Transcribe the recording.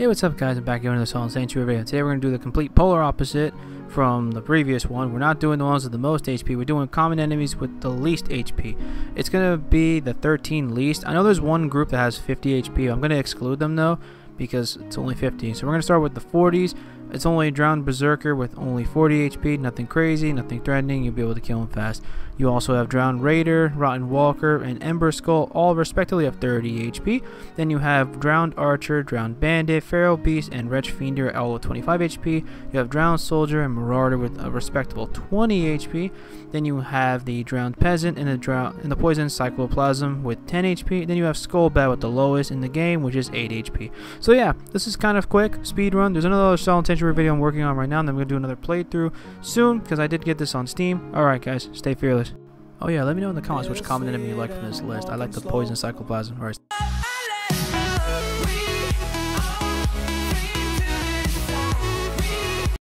Hey, what's up guys, I'm back here in the Salt and Sanctuary video. Today we're going to do the complete polar opposite from the previous one. We're not doing the ones with the most HP, we're doing common enemies with the least HP. It's going to be the 13 least. I know there's one group that has 50 HP, I'm going to exclude them though, because it's only 50. So we're going to start with the 40s. It's only Drowned Berserker with only 40 HP, nothing crazy, nothing threatening, you'll be able to kill him fast. You also have Drowned Raider, Rotten Walker, and Ember Skull, all respectively have 30 HP. Then you have Drowned Archer, Drowned Bandit, Feral Beast, and Wretch Fiender, all with 25 HP. You have Drowned Soldier and Marauder with a respectable 20 HP. Then you have the Drowned Peasant and the Poison Cycloplasm with 10 HP. Then you have Skull bat with the lowest in the game, which is 8 HP. So yeah, this is kind of quick, speed run. There's another Salt and Sanctuary video I'm working on right now, and I'm going to do another playthrough soon, because I did get this on Steam. Alright guys, stay fearless. Oh yeah, let me know in the comments which common enemy you like from this list. I like the Poison Cycloplasm.